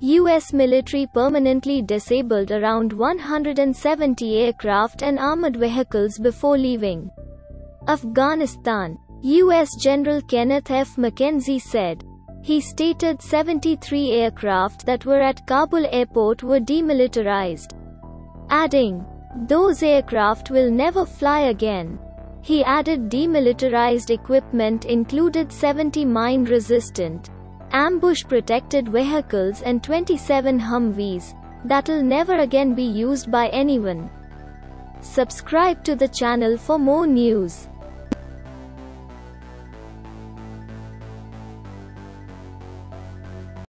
U.S. military permanently disabled around 170 aircraft and armored vehicles before leaving Afghanistan, U.S. General Kenneth F. McKenzie said. He stated 73 aircraft that were at Kabul airport were demilitarized, adding, "Those aircraft will never fly again." He added demilitarized equipment included 70 mine-resistant, ambush-protected vehicles and 27 Humvees, that'll never again be used by anyone. Subscribe to the channel for more news.